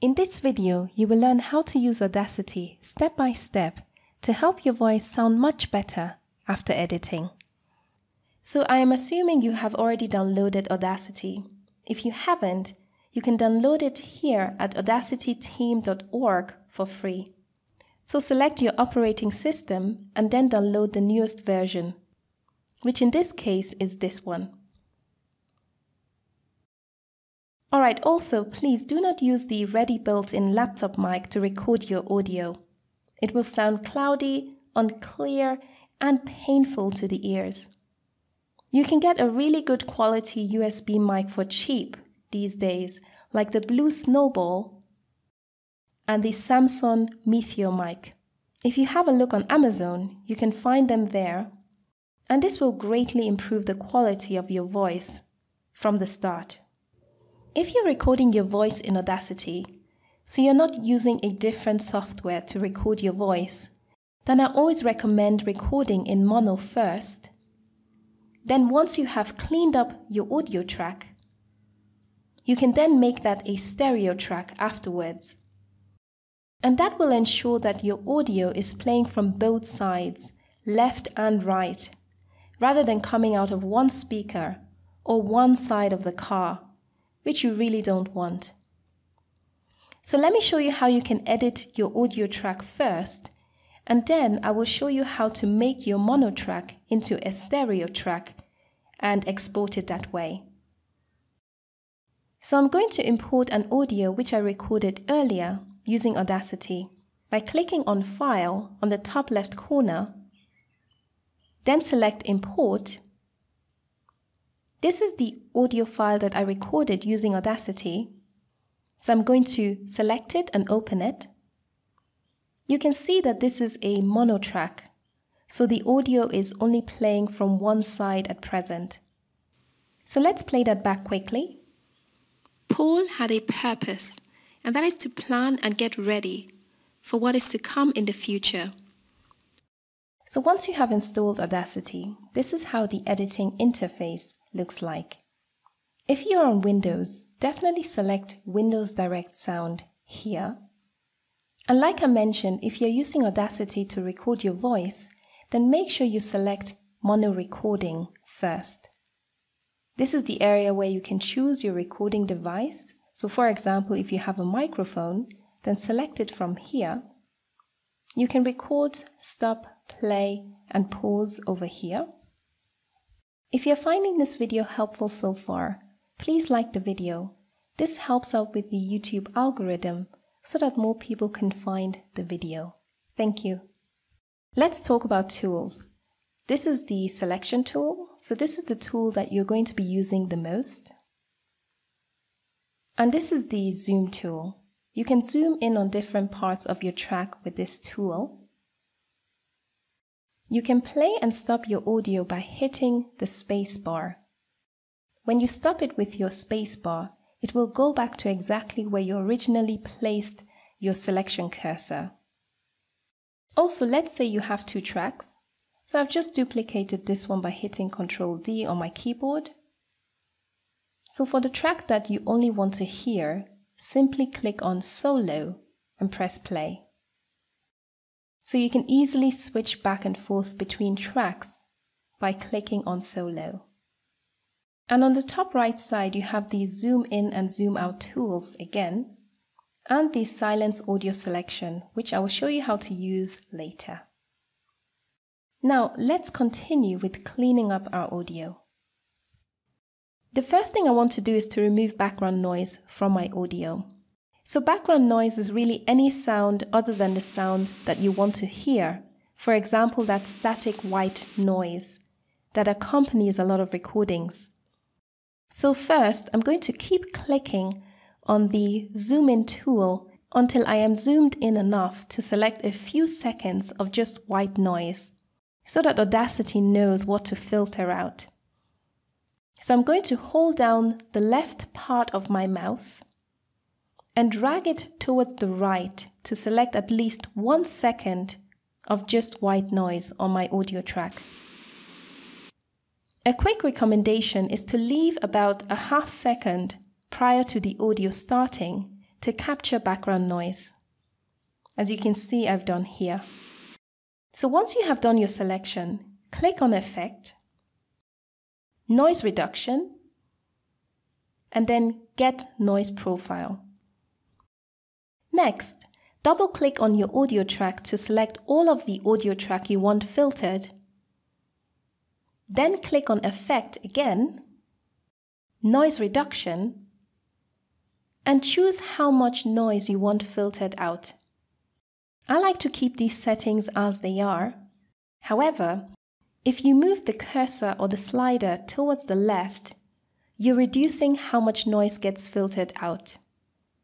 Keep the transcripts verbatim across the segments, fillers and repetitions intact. In this video, you will learn how to use Audacity step by step to help your voice sound much better after editing. So I am assuming you have already downloaded Audacity. If you haven't, you can download it here at audacity team dot org for free. So select your operating system and then download the newest version, which in this case is this one. Alright, also please do not use the ready built-in laptop mic to record your audio. It will sound cloudy, unclear, and painful to the ears. You can get a really good quality U S B mic for cheap these days, like the Blue Snowball and the Samson Meteor mic. If you have a look on Amazon, you can find them there, and this will greatly improve the quality of your voice from the start. If you're recording your voice in Audacity, so you're not using a different software to record your voice, then I always recommend recording in mono first. Then once you have cleaned up your audio track, you can then make that a stereo track afterwards. And that will ensure that your audio is playing from both sides, left and right, rather than coming out of one speaker or one side of the car, which you really don't want. So let me show you how you can edit your audio track first, and then I will show you how to make your mono track into a stereo track and export it that way. So I'm going to import an audio which I recorded earlier using Audacity by clicking on File on the top left corner, then select Import. This is the audio file that I recorded using Audacity, so I'm going to select it and open it. You can see that this is a mono track, so the audio is only playing from one side at present. So let's play that back quickly. Paul had a purpose, and that is to plan and get ready for what is to come in the future. So once you have installed Audacity, this is how the editing interface looks like. If you're on Windows, definitely select Windows Direct Sound here. And like I mentioned, if you're using Audacity to record your voice, then make sure you select Mono Recording first. This is the area where you can choose your recording device. So for example, if you have a microphone, then select it from here. You can record, stop, play and pause over here. If you're finding this video helpful so far, please like the video. This helps out with the YouTube algorithm so that more people can find the video. Thank you. Let's talk about tools. This is the selection tool. So this is the tool that you're going to be using the most. And this is the zoom tool. You can zoom in on different parts of your track with this tool. You can play and stop your audio by hitting the spacebar. When you stop it with your spacebar, it will go back to exactly where you originally placed your selection cursor. Also, let's say you have two tracks. So I've just duplicated this one by hitting control D on my keyboard. So for the track that you only want to hear, simply click on Solo and press play. So you can easily switch back and forth between tracks by clicking on Solo. And on the top right side, you have the zoom in and zoom out tools again, and the silence audio selection, which I will show you how to use later. Now let's continue with cleaning up our audio. The first thing I want to do is to remove background noise from my audio. So background noise is really any sound other than the sound that you want to hear. For example, that static white noise that accompanies a lot of recordings. So first, I'm going to keep clicking on the zoom in tool until I am zoomed in enough to select a few seconds of just white noise so that Audacity knows what to filter out. So I'm going to hold down the left part of my mouse and drag it towards the right to select at least one second of just white noise on my audio track. A quick recommendation is to leave about a half second prior to the audio starting to capture background noise, as you can see I've done here. So once you have done your selection, click on Effect, Noise Reduction, and then Get Noise Profile. Next, double-click on your audio track to select all of the audio track you want filtered. Then click on Effect again, Noise Reduction, and choose how much noise you want filtered out. I like to keep these settings as they are. However, if you move the cursor or the slider towards the left, you're reducing how much noise gets filtered out.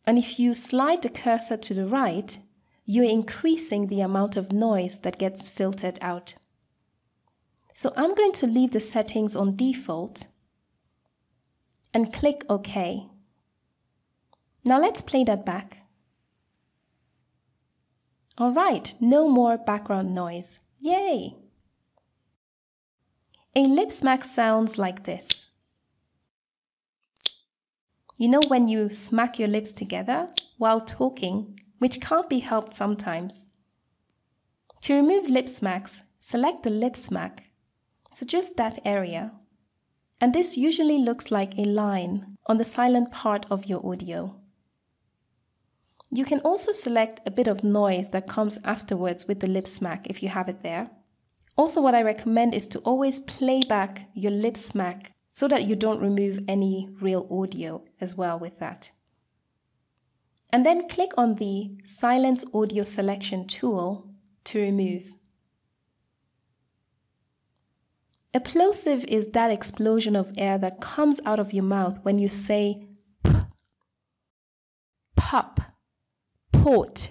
And if you slide the cursor to the right, you're increasing the amount of noise that gets filtered out. So I'm going to leave the settings on default and click OK. Now let's play that back. All right, no more background noise. Yay! A lip smack sounds like this. You know when you smack your lips together while talking, which can't be helped sometimes. To remove lip smacks, select the lip smack, so just that area. And this usually looks like a line on the silent part of your audio. You can also select a bit of noise that comes afterwards with the lip smack if you have it there. Also, what I recommend is to always play back your lip smack so that you don't remove any real audio as well with that. And then click on the Silence Audio Selection tool to remove. Plosive is that explosion of air that comes out of your mouth when you say p, pop, port,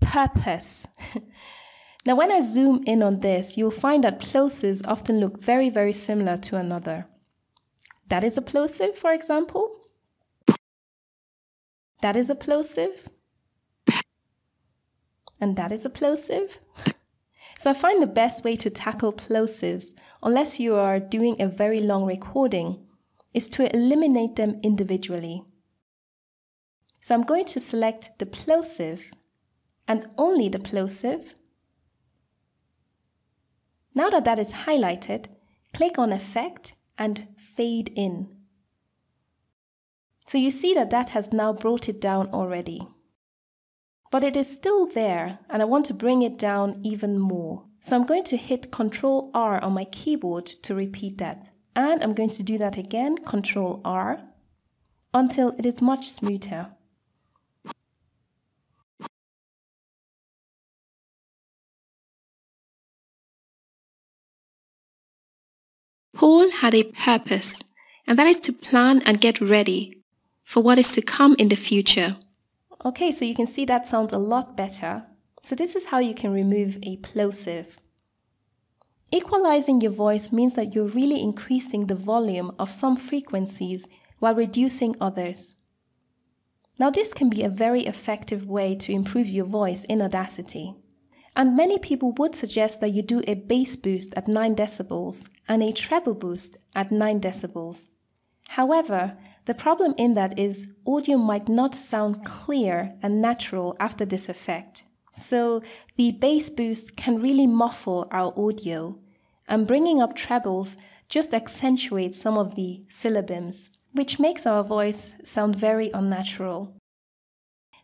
purpose. Now when I zoom in on this, you'll find that plosives often look very, very similar to another. That is a plosive, for example. That is a plosive. And that is a plosive. So I find the best way to tackle plosives, unless you are doing a very long recording, is to eliminate them individually. So I'm going to select the plosive and only the plosive. Now that that is highlighted, click on Effect and Fade In. So you see that that has now brought it down already. But it is still there and I want to bring it down even more. So I'm going to hit control R on my keyboard to repeat that. And I'm going to do that again, control R, until it is much smoother. Paul had a purpose, and that is to plan and get ready for what is to come in the future. Okay, so you can see that sounds a lot better. So this is how you can remove a plosive. Equalizing your voice means that you're really increasing the volume of some frequencies while reducing others. Now this can be a very effective way to improve your voice in Audacity. And many people would suggest that you do a bass boost at nine decibels and a treble boost at nine decibels. However, the problem in that is audio might not sound clear and natural after this effect. So the bass boost can really muffle our audio, and bringing up trebles just accentuates some of the syllables, which makes our voice sound very unnatural.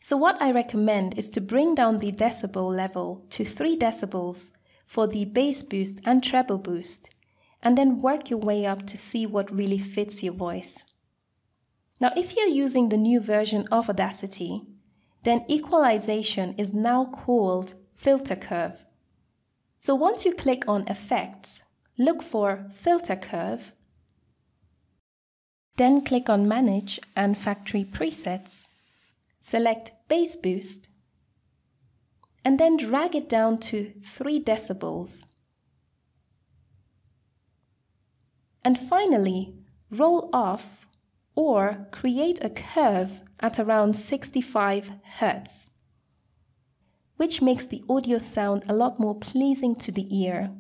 So what I recommend is to bring down the decibel level to three decibels for the bass boost and treble boost, and then work your way up to see what really fits your voice. Now if you're using the new version of Audacity, then equalization is now called filter curve. So once you click on Effects, look for Filter Curve, then click on Manage and Factory Presets. Select Bass Boost and then drag it down to three decibels. And finally, roll off or create a curve at around sixty-five hertz, which makes the audio sound a lot more pleasing to the ear.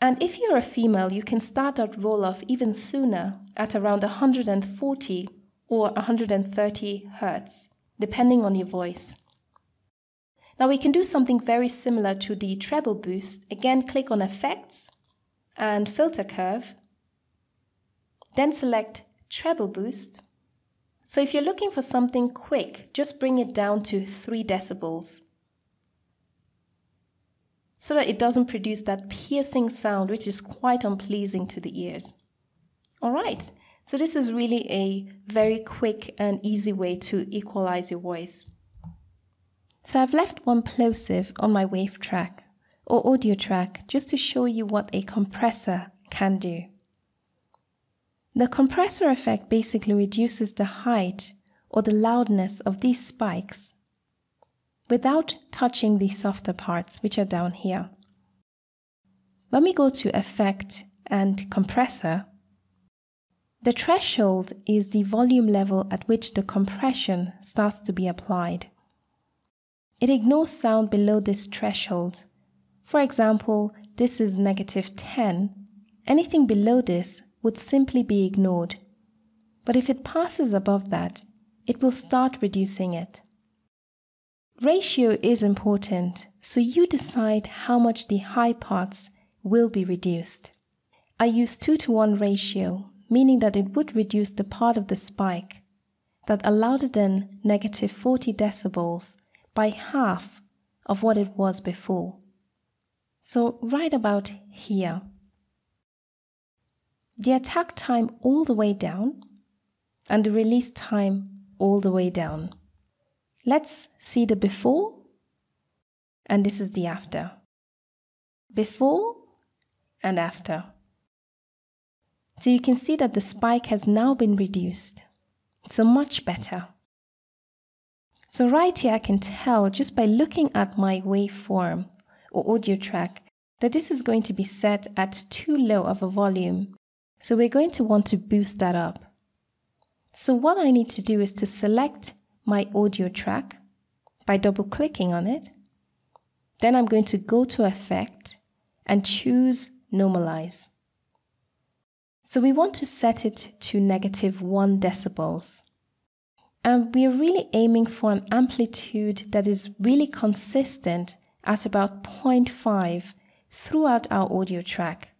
And if you're a female, you can start that roll off even sooner at around one hundred forty or one hundred thirty hertz, depending on your voice. Now we can do something very similar to the treble boost. Again, click on Effects and Filter Curve, then select Treble Boost. So if you're looking for something quick, just bring it down to three decibels so that it doesn't produce that piercing sound, which is quite unpleasing to the ears. All right, so this is really a very quick and easy way to equalize your voice. So I've left one plosive on my wave track or audio track just to show you what a compressor can do. The compressor effect basically reduces the height or the loudness of these spikes without touching the softer parts, which are down here. When we go to Effect and Compressor, the threshold is the volume level at which the compression starts to be applied. It ignores sound below this threshold. For example, this is negative ten. Anything below this would simply be ignored. But if it passes above that, it will start reducing it. Ratio is important, so you decide how much the high parts will be reduced. I use two to one ratio, meaning that it would reduce the part of the spike that are louder than negative forty decibels by half of what it was before. So right about here. The attack time all the way down and the release time all the way down. Let's see the before, and this is the after. Before and after. So you can see that the spike has now been reduced. So much better. So right here I can tell just by looking at my waveform or audio track that this is going to be set at too low of a volume. So we're going to want to boost that up. So what I need to do is to select my audio track by double clicking on it. Then I'm going to go to Effect and choose Normalize. So we want to set it to negative one decibels. And we're really aiming for an amplitude that is really consistent at about zero point five throughout our audio track.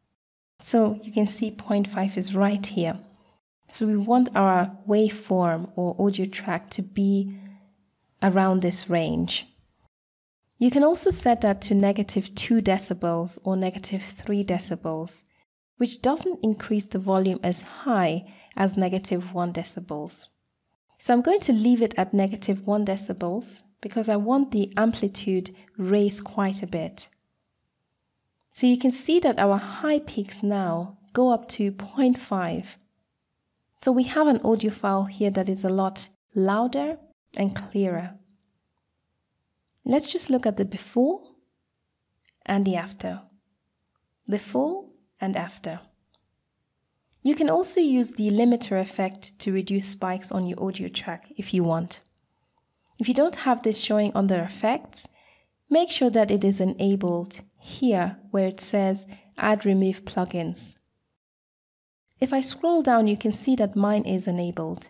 So you can see zero point five is right here. So we want our waveform or audio track to be around this range. You can also set that to negative two decibels or negative three decibels, which doesn't increase the volume as high as negative one decibels. So I'm going to leave it at negative one decibels because I want the amplitude raised quite a bit. So you can see that our high peaks now go up to zero point five. So we have an audio file here that is a lot louder and clearer. Let's just look at the before and the after. Before and after. You can also use the limiter effect to reduce spikes on your audio track if you want. If you don't have this showing under Effects, make sure that it is enabled here where it says Add Remove Plugins. If I scroll down, you can see that mine is enabled.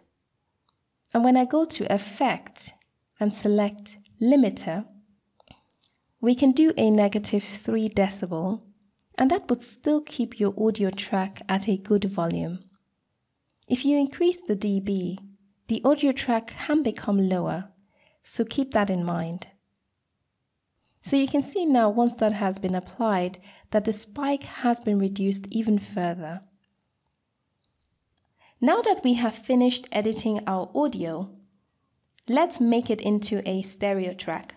And when I go to Effect and select Limiter, we can do a negative three decibel. And that would still keep your audio track at a good volume. If you increase the dB, the audio track can become lower, so keep that in mind. So you can see now once that has been applied that the spike has been reduced even further. Now that we have finished editing our audio, let's make it into a stereo track.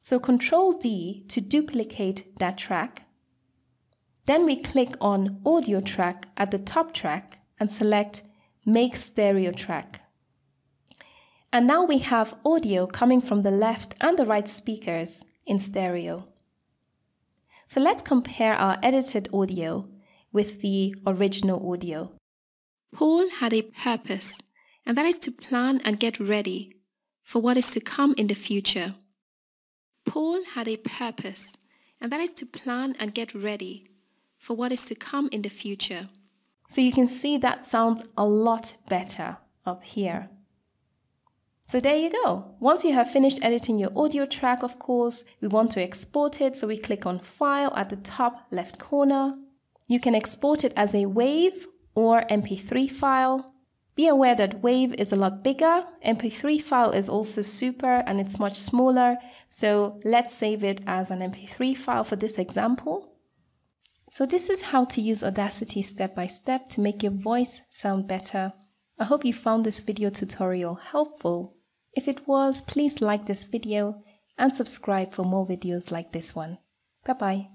So control D to duplicate that track. Then we click on Audio Track at the top track and select Make Stereo Track. And now we have audio coming from the left and the right speakers in stereo. So let's compare our edited audio with the original audio. Paul had a purpose, and that is to plan and get ready for what is to come in the future. Paul had a purpose, and that is to plan and get ready for what is to come in the future. So you can see that sounds a lot better, up here. So there you go. Once you have finished editing your audio track, of course, we want to export it. So we click on File at the top left corner. You can export it as a WAV or M P three file. Be aware that WAV is a lot bigger. M P three file is also super and it's much smaller. So let's save it as an M P three file for this example. So this is how to use Audacity step by step to make your voice sound better. I hope you found this video tutorial helpful. If it was, please like this video and subscribe for more videos like this one. Bye bye.